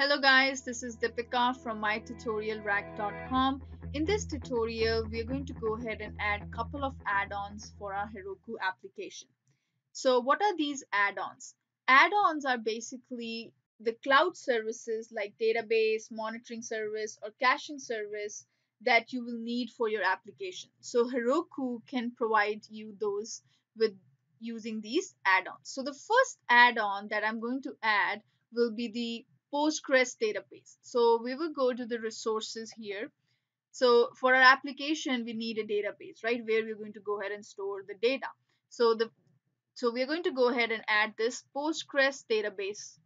Hello guys, this is Deepika from mytutorialrack.com. In this tutorial, we are going to go ahead and add a couple of add-ons for our Heroku application. So what are these add-ons? Add-ons are basically the cloud services like database, monitoring service, or caching service that you will need for your application. So Heroku can provide you those with using these add-ons. So the first add-on that I'm going to add will be the Postgres database. So we will go to the resources here. So for our application, we need a database, right, where we're going to go ahead and store the data. So we're going to go ahead and add this Postgres database.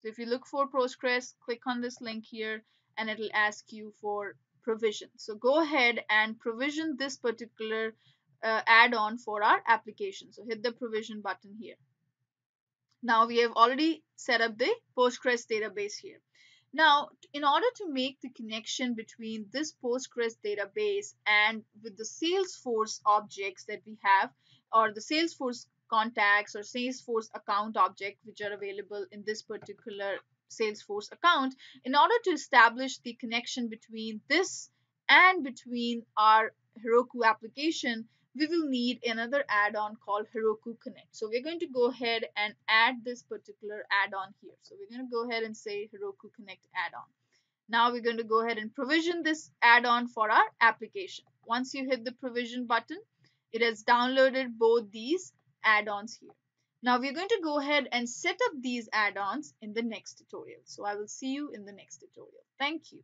So if you look for Postgres, click on this link here and it'll ask you for provision. So go ahead and provision this particular add-on for our application. So hit the provision button here. Now we have already set up the Postgres database here. Now, in order to make the connection between this Postgres database and with the Salesforce objects that we have, or the Salesforce contacts or Salesforce account object, which are available in this particular Salesforce account, in order to establish the connection between this and between our Heroku application, we will need another add-on called Heroku Connect. So we're going to go ahead and add this particular add-on here. So we're going to go ahead and say Heroku Connect add-on. Now we're going to go ahead and provision this add-on for our application. Once you hit the provision button, it has downloaded both these add-ons here. Now we're going to go ahead and set up these add-ons in the next tutorial. So I will see you in the next tutorial. Thank you.